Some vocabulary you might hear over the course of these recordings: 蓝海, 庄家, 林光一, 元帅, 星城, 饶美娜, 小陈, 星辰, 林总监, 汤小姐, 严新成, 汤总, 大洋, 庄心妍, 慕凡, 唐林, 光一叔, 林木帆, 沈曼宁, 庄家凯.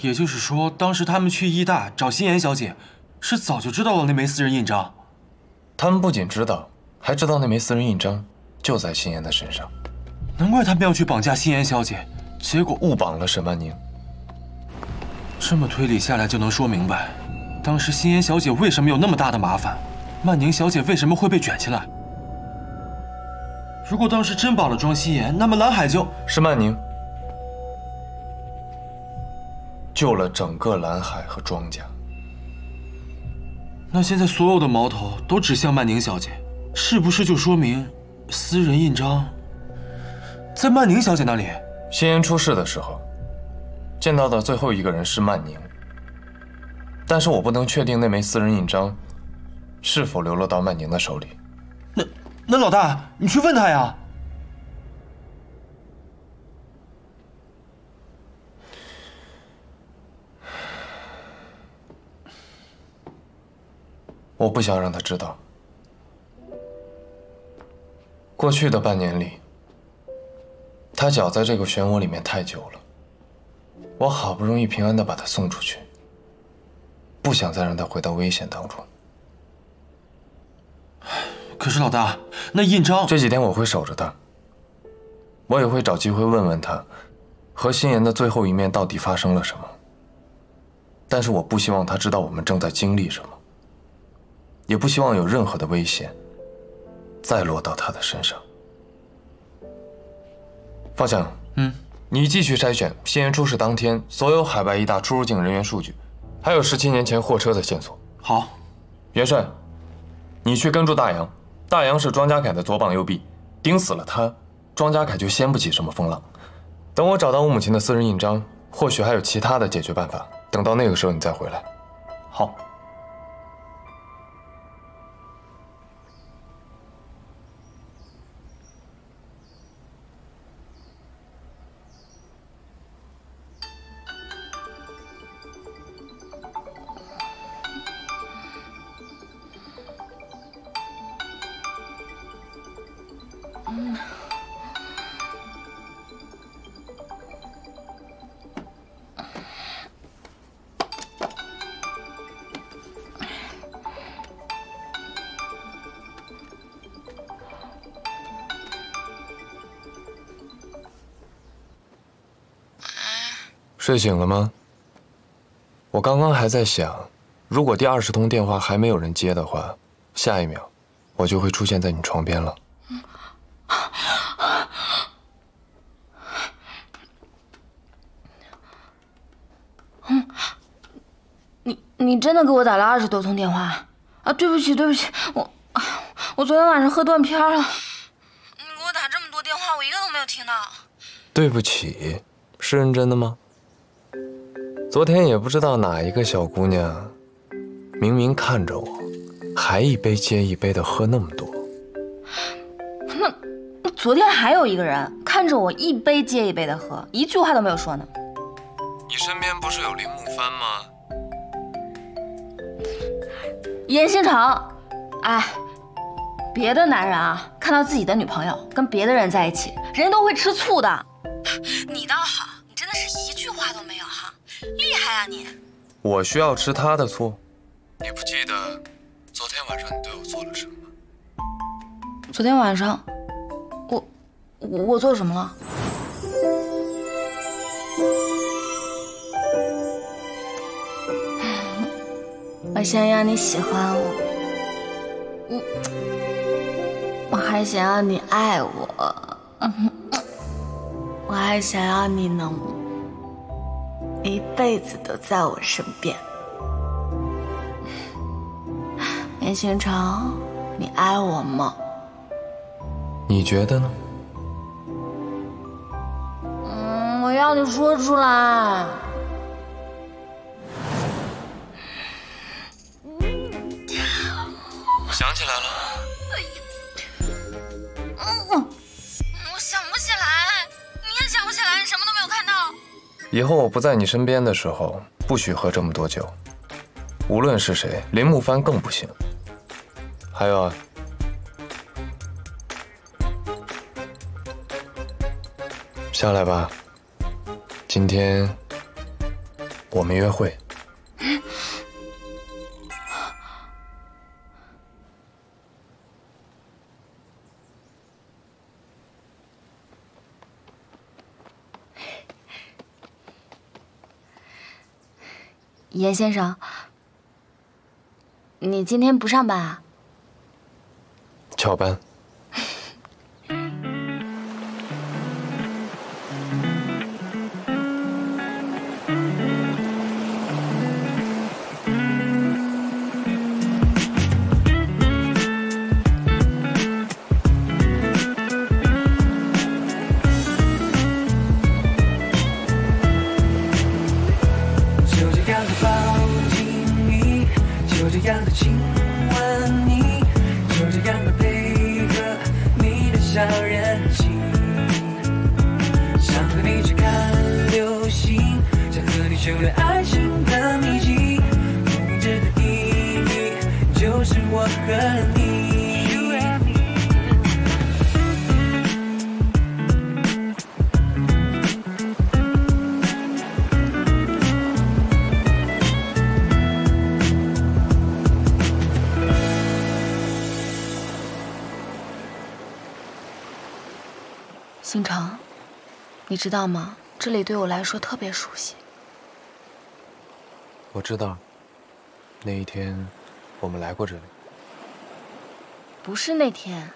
也就是说，当时他们去医大找心妍小姐，是早就知道了那枚私人印章。他们不仅知道，还知道那枚私人印章就在心妍的身上。难怪他们要去绑架心妍小姐，结果误绑了沈曼宁。这么推理下来就能说明白，当时心妍小姐为什么有那么大的麻烦，曼宁小姐为什么会被卷进来。如果当时真绑了庄心妍，那么蓝海就是曼宁。 救了整个蓝海和庄家。那现在所有的矛头都指向曼宁小姐，是不是就说明私人印章在曼宁小姐那里？心妍出事的时候，见到的最后一个人是曼宁，但是我不能确定那枚私人印章是否流落到曼宁的手里。那老大，你去问他呀。 我不想让他知道，过去的半年里，他搅在这个漩涡里面太久了。我好不容易平安的把他送出去，不想再让他回到危险当中。可是老大，那印章……这几天我会守着他，我也会找机会问问他，和心妍的最后一面到底发生了什么。但是我不希望他知道我们正在经历什么。 也不希望有任何的危险再落到他的身上。方强，你继续筛选心妍出事当天所有海外医大出入境人员数据，还有17年前货车的线索。好，元帅，你去跟住大洋。大洋是庄家凯的左膀右臂，盯死了他，庄家凯就掀不起什么风浪。等我找到我母亲的私人印章，或许还有其他的解决办法。等到那个时候你再回来。好。 睡醒了吗？我刚刚还在想，如果第20通电话还没有人接的话，下一秒我就会出现在你床边了。你真的给我打了20多通电话啊？对不起，对不起，我昨天晚上喝断片了。你给我打这么多电话，我一个都没有听到。对不起，是认真的吗？ 昨天也不知道哪一个小姑娘，明明看着我，还一杯接一杯的喝那么多。那昨天还有一个人看着我一杯接一杯的喝，一句话都没有说呢。你身边不是有林木帆吗？严新成，哎，别的男人啊，看到自己的女朋友跟别的人在一起，人都会吃醋的。你倒好，你真的是一句话都没有哈。 厉害啊你！我需要吃他的醋。你不记得昨天晚上你对我做了什么？昨天晚上，我做什么了？我想要你喜欢我，我还想要你爱我，我还想要你能。 一辈子都在我身边，严新成，你爱我吗？你觉得呢？我要你说出来。我想起来了。我想不起来，你也想不起来，你什么都没有看到。 以后我不在你身边的时候，不许喝这么多酒，无论是谁，林木帆更不行。还有啊，下来吧，今天我们约会。严先生，你今天不上班啊？翘班。 星城，你知道吗？这里对我来说特别熟悉。我知道，那一天我们来过这里。不是那天。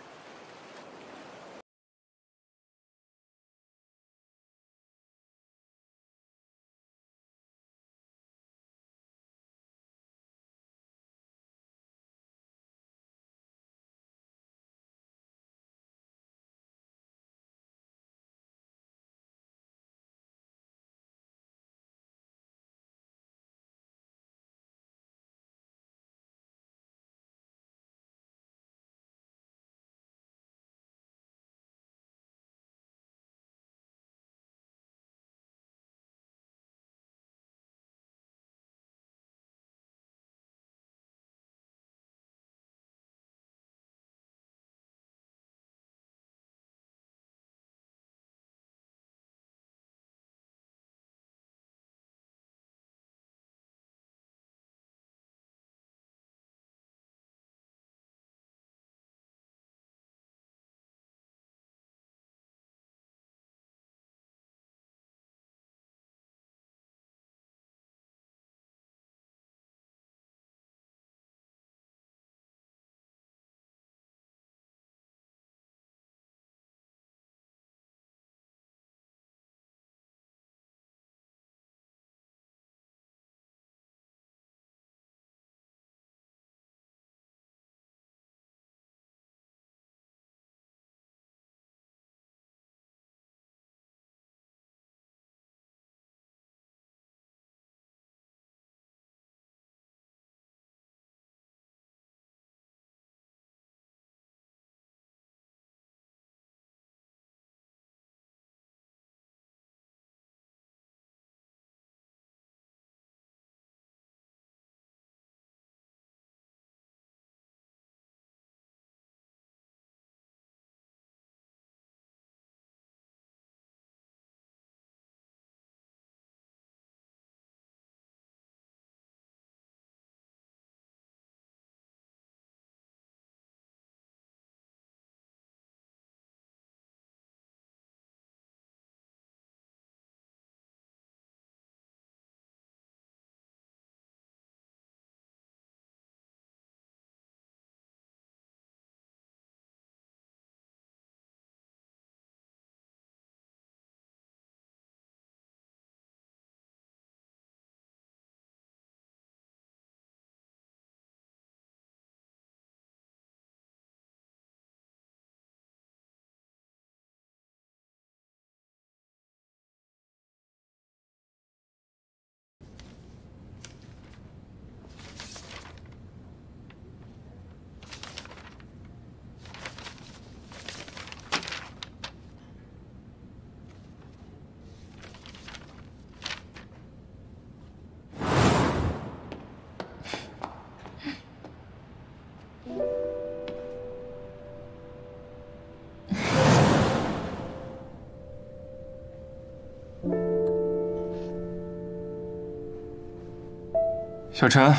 小陈，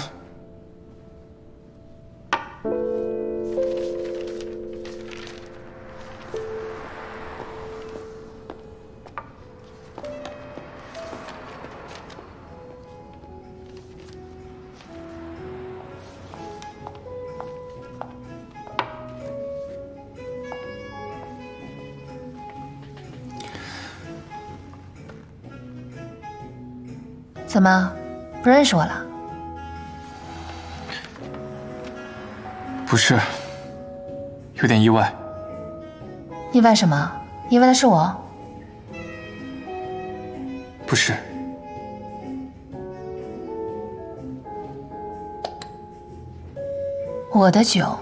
怎么，不认识我了？ 不是，有点意外。意外什么？意外的是我？不是。我的酒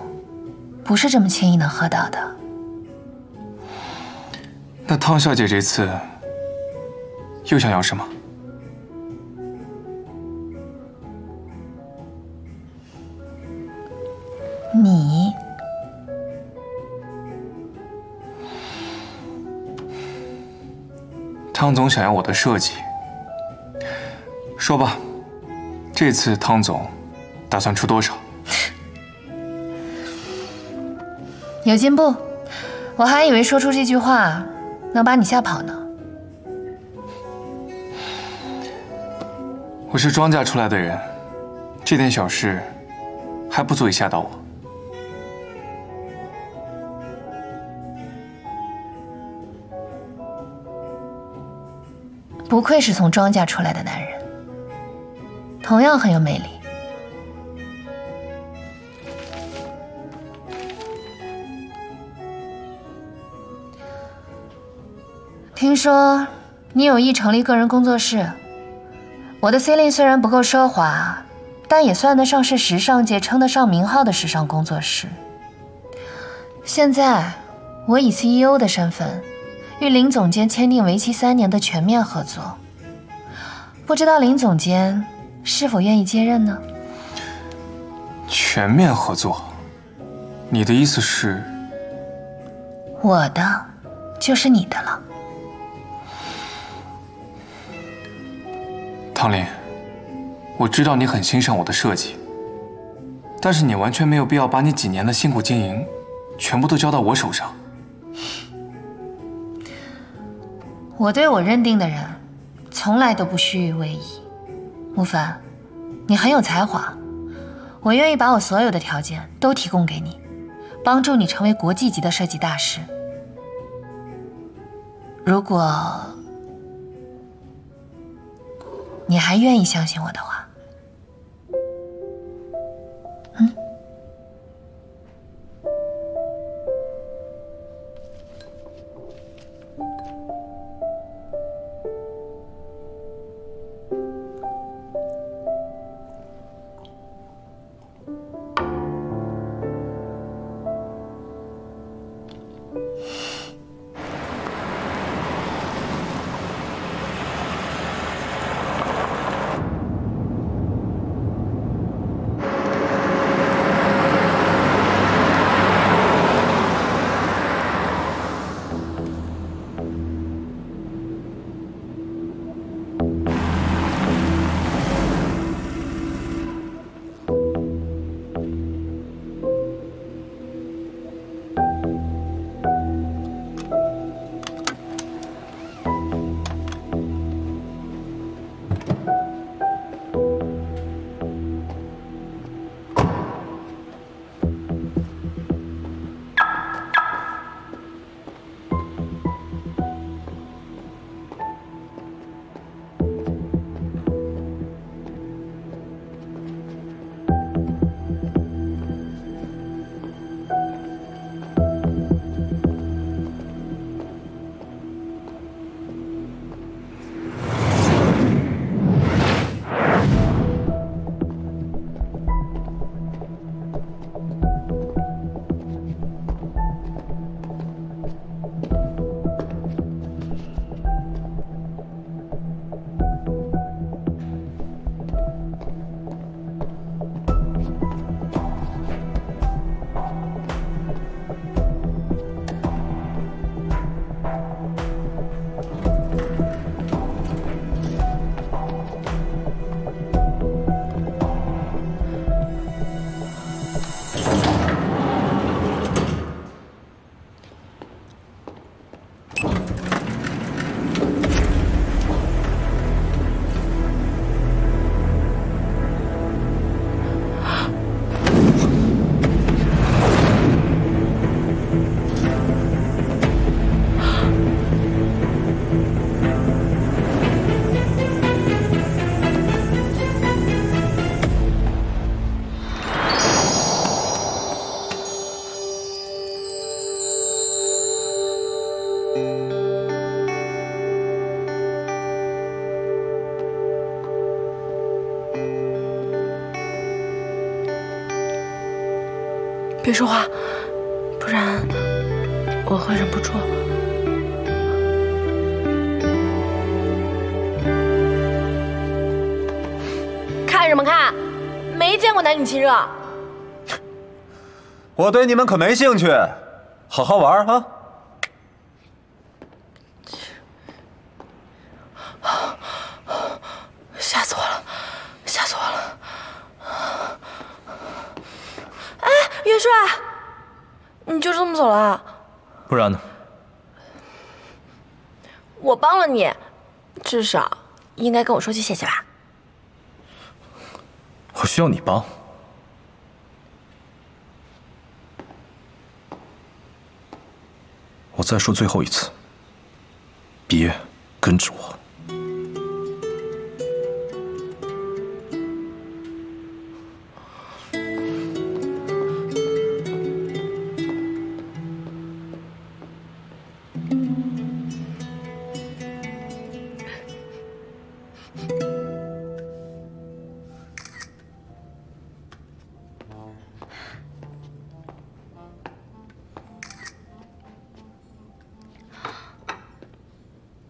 不是这么轻易能喝到的。那汤小姐这次又想要什么？你汤总想要我的设计，说吧，这次汤总打算出多少？有进步，我还以为说出这句话能把你吓跑呢。我是庄家出来的人，这点小事还不足以吓到我。 不愧是从庄家出来的男人，同样很有魅力。听说你有意成立个人工作室，我的 Celine 虽然不够奢华，但也算得上是时尚界称得上名号的时尚工作室。现在我以 CEO 的身份。 与林总监签订为期3年的全面合作，不知道林总监是否愿意接任呢？全面合作，你的意思是？我的就是你的了。唐林，我知道你很欣赏我的设计，但是你完全没有必要把你几年的辛苦经营，全部都交到我手上。 我对我认定的人，从来都不虚与委蛇。慕凡，你很有才华，我愿意把我所有的条件都提供给你，帮助你成为国际级的设计大师。如果你还愿意相信我的话，嗯。别说话，不然我会忍不住。 看什么看？没见过男女亲热。我对你们可没兴趣，好好玩啊！吓死我了，吓死我了！哎，元帅，你就这么走了？不然呢？我帮了你，至少应该跟我说句谢谢吧。 我需要你帮。我再说最后一次，别跟着我。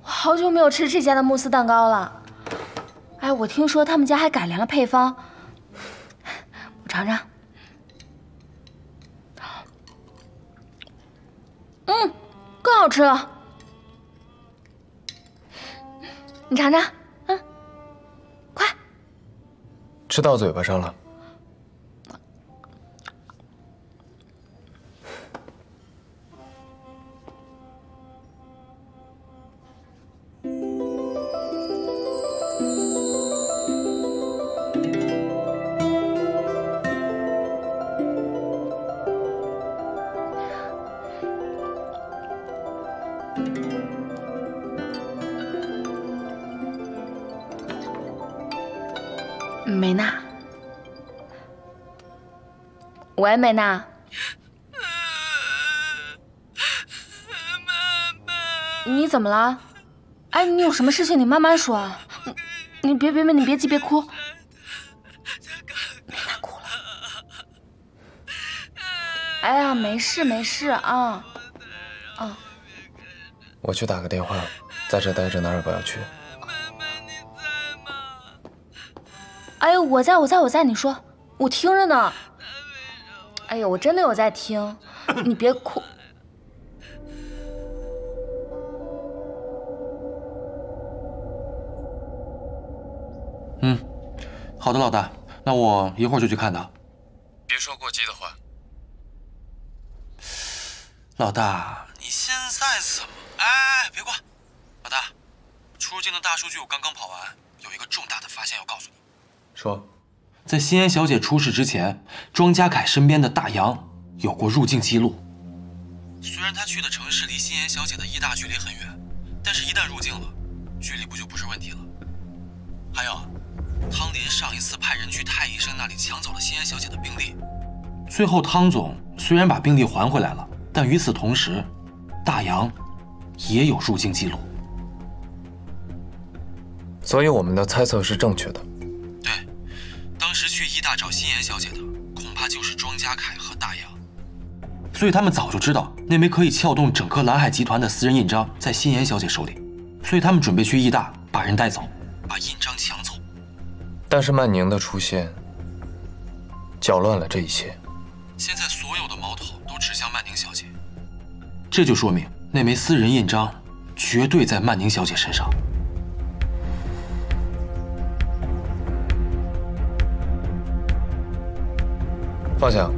好久没有吃这家的慕斯蛋糕了，哎，我听说他们家还改良了配方，我尝尝。嗯，更好吃了，你尝尝，嗯，快，吃到嘴巴上了。 美娜，喂，美娜，你怎么了？哎，你有什么事情你慢慢说啊，你别急，别哭。美娜哭了。哎呀，没事没事啊，啊。我去打个电话，在这待着哪儿也不要去。 哎呦，我在，你说，我听着呢。哎呦，我真的有在听，你别哭。嗯，好的，老大，那我一会儿就去看他。别说过激的话。老大，你现在怎么？哎，别挂，老大，出入境的大数据我刚刚跑完，有一个重大的发现要告诉你。 说，在心妍小姐出事之前，庄家凯身边的大洋有过入境记录。虽然他去的城市离心妍小姐的医大距离很远，但是一旦入境了，距离不就不是问题了？还有，汤林上一次派人去太医生那里抢走了心妍小姐的病历，最后汤总虽然把病历还回来了，但与此同时，大洋也有入境记录。所以我们的猜测是正确的。 当时去医大找心妍小姐的，恐怕就是庄家凯和大洋，所以他们早就知道那枚可以撬动整个蓝海集团的私人印章在心妍小姐手里，所以他们准备去医大把人带走，把印章抢走。但是曼宁的出现搅乱了这一切，现在所有的矛头都指向曼宁小姐，这就说明那枚私人印章绝对在曼宁小姐身上。 放下，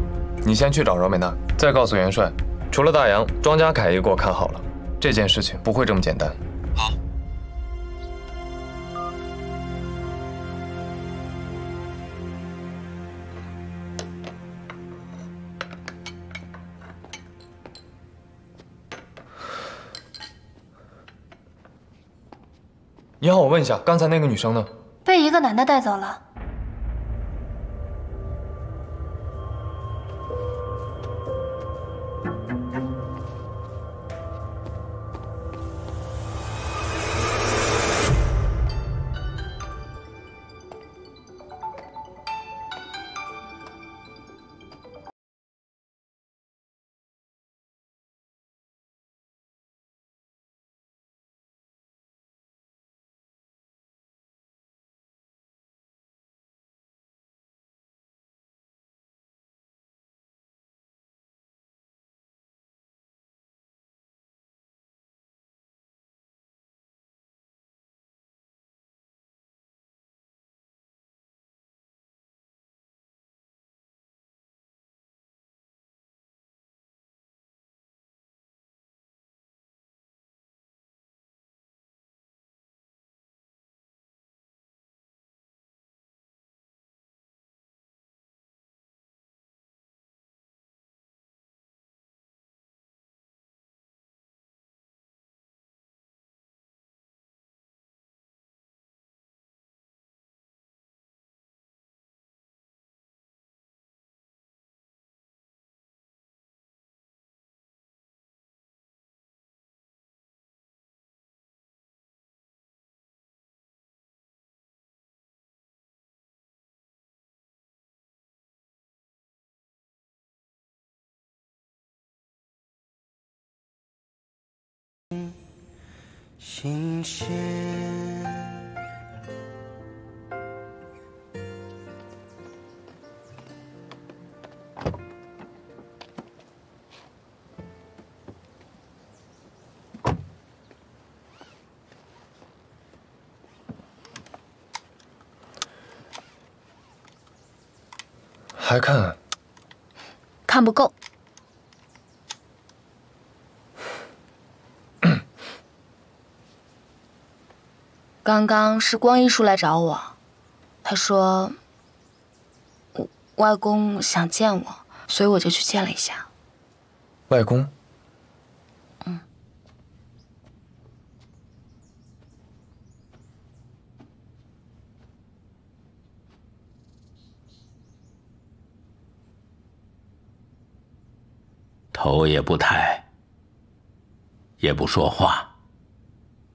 你先去找饶美娜，再告诉元帅，除了大洋，庄家凯也给我看好了，这件事情不会这么简单。好。你好，我问一下，刚才那个女生呢？被一个男的带走了。新鲜。还看啊？看不够。 刚刚是光一叔来找我，他说外公想见我，所以我就去见了一下。外公？嗯。头也不抬，也不说话，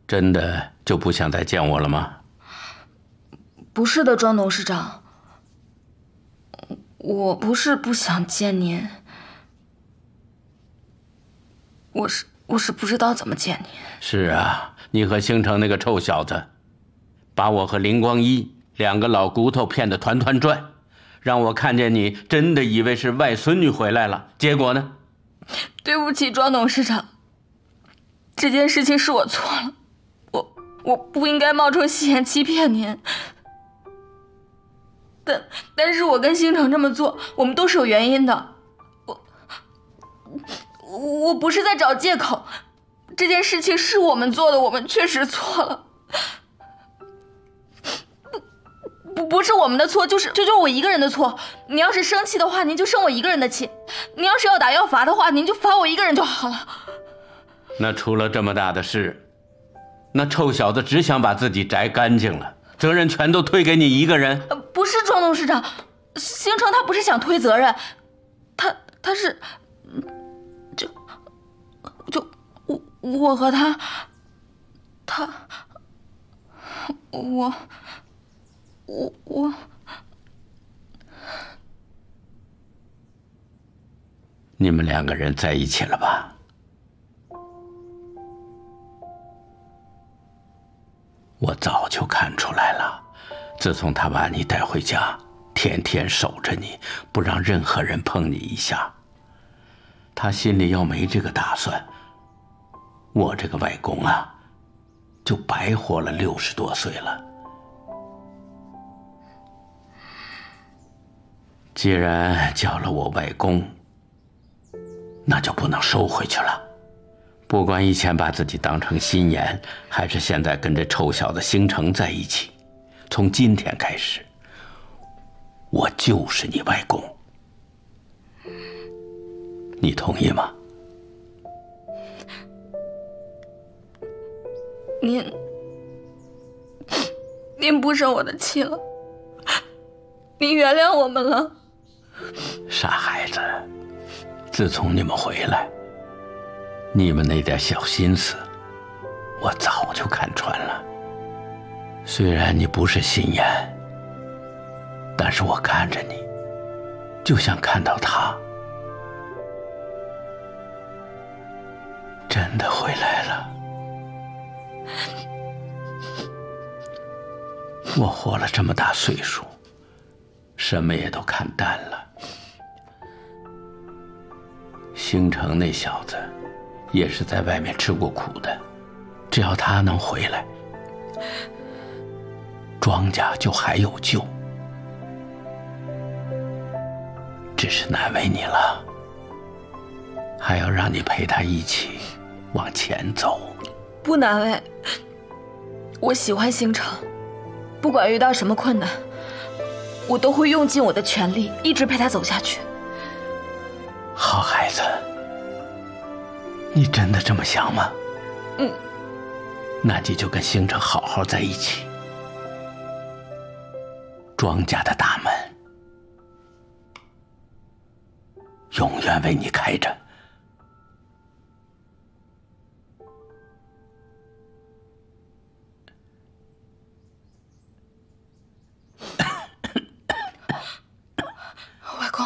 真的。 就不想再见我了吗？不是的，庄董事长，我不是不想见您，我是不知道怎么见您。是啊，你和星城那个臭小子，把我和林光一两个老骨头骗得团团转，让我看见你真的以为是外孙女回来了，结果呢？对不起，庄董事长，这件事情是我错了。 我不应该冒充戏言欺骗您，但是我跟星城这么做，我们都是有原因的。我不是在找借口，这件事情是我们做的，我们确实错了，不是我们的错，就是我一个人的错。你要是生气的话，您就生我一个人的气；你要是要打要罚的话，您就罚我一个人就好了。那出了这么大的事。 那臭小子只想把自己摘干净了，责任全都推给你一个人。不是庄董事长，星城他不是想推责任，他是，我和他，我。 你们两个人在一起了吧？ 我早就看出来了，自从他把你带回家，天天守着你，不让任何人碰你一下。他心里要没这个打算，我这个外公啊，就白活了60多岁了。既然叫了我外公，那就不能收回去了。 不管以前把自己当成心妍，还是现在跟这臭小子星城在一起，从今天开始，我就是你外公。你同意吗？您不生我的气了，您原谅我们了。傻孩子，自从你们回来。 你们那点小心思，我早就看穿了。虽然你不是心眼，但是我看着你，就像看到他真的回来了。我活了这么大岁数，什么也都看淡了。星城那小子。 也是在外面吃过苦的，只要他能回来，庄家就还有救。只是难为你了，还要让你陪他一起往前走。不难为，我喜欢星城，不管遇到什么困难，我都会用尽我的全力，一直陪他走下去。好孩子。 你真的这么想吗？嗯，那你就跟星城好好在一起。庄家的大门永远为你开着。外公。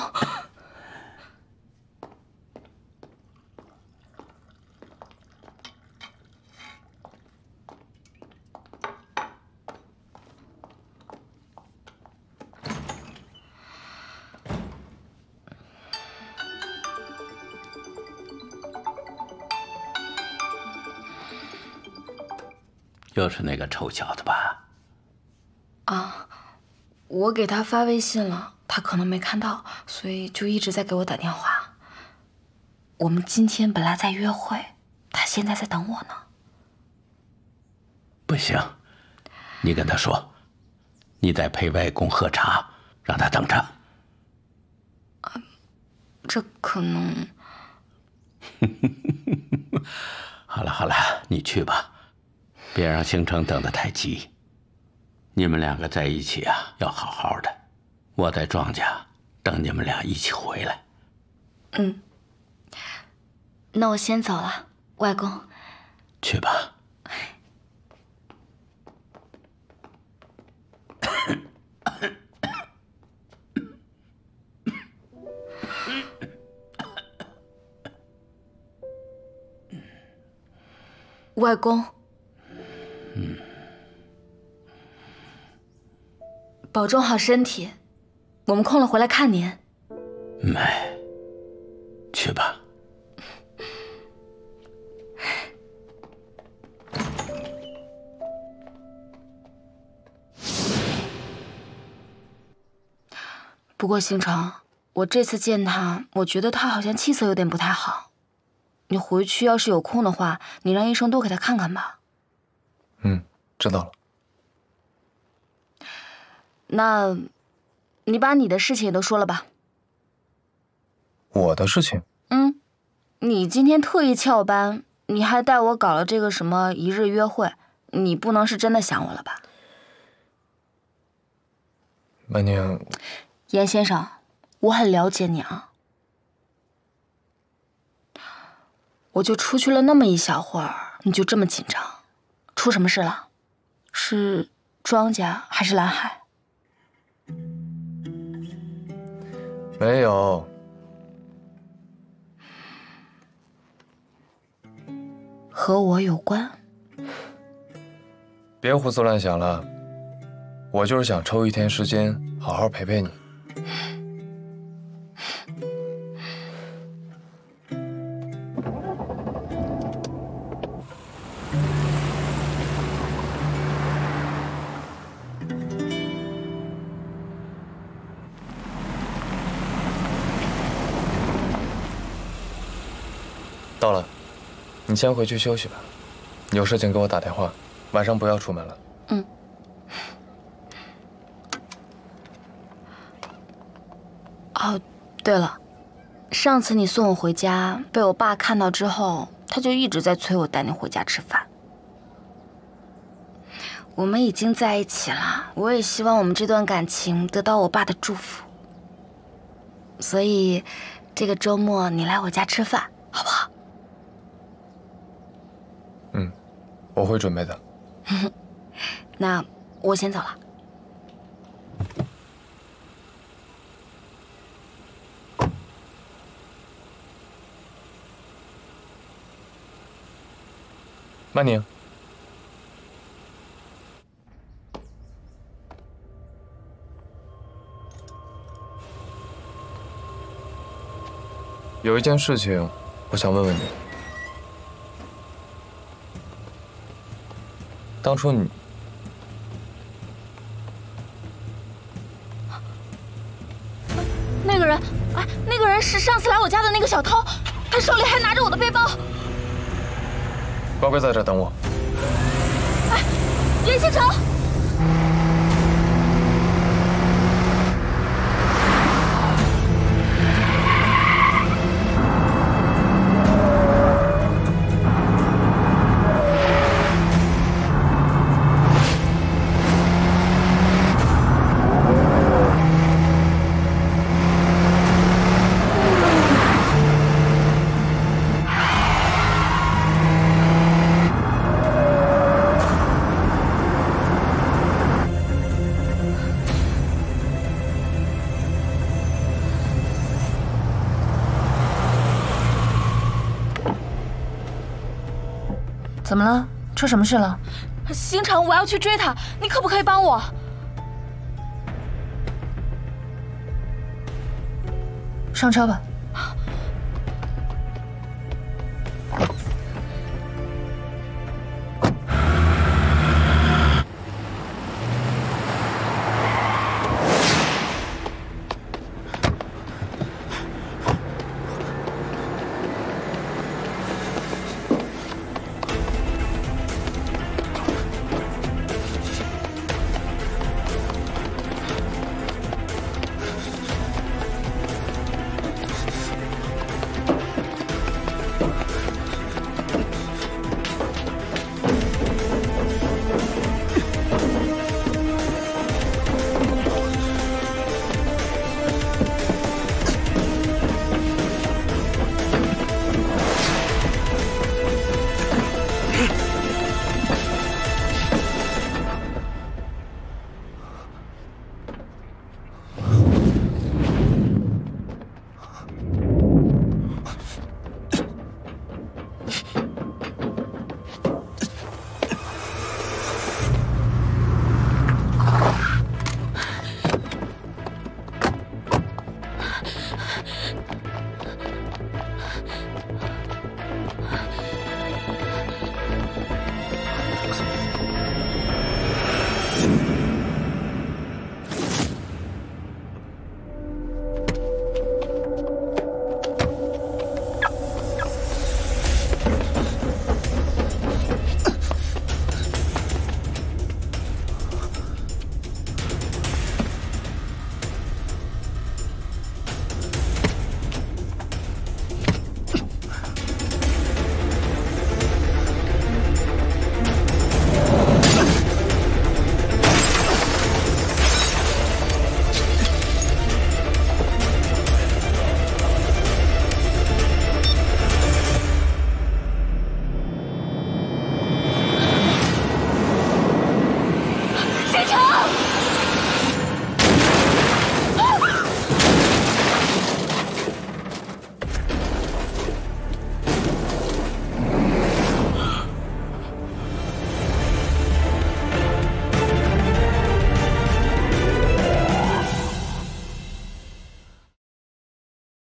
就是那个臭小子吧？啊，我给他发微信了，他可能没看到，所以就一直在给我打电话。我们今天本来在约会，他现在在等我呢。不行，你跟他说，你得陪外公喝茶，让他等着。啊，这可能。好了好了，你去吧，别让星辰等得太急。你们两个在一起啊，要好好的。我在庄家等你们俩一起回来。嗯，那我先走了，外公。去吧。外公，保重好身体，我们空了回来看您。哎，去吧。不过星辰，我这次见他，我觉得他好像气色有点不太好。 你回去要是有空的话，你让医生多给他看看吧。嗯，知道了。那，你把你的事情也都说了吧。我的事情？嗯，你今天特意翘班，你还带我搞了这个什么一日约会，你不能是真的想我了吧？曼宁，严先生，我很了解你啊。 我就出去了那么一小会儿，你就这么紧张，出什么事了？是庄家还是蓝海？没有。和我有关？别胡思乱想了，我就是想抽一天时间好好陪陪你。 到了，你先回去休息吧。有事情给我打电话，晚上不要出门了。嗯。哦，对了，上次你送我回家被我爸看到之后，他就一直在催我带你回家吃饭。我们已经在一起了，我也希望我们这段感情得到我爸的祝福。所以，这个周末你来我家吃饭，好不好？ 嗯，我会准备的。那我先走了。曼宁，有一件事情，我想问问你。 当初你，那个人，哎，那个人是上次来我家的那个小偷，他手里还拿着我的背包。乖乖在这等我。哎，严星辰。 怎么了？出什么事了？星辰，我要去追他，你可不可以帮我？上车吧。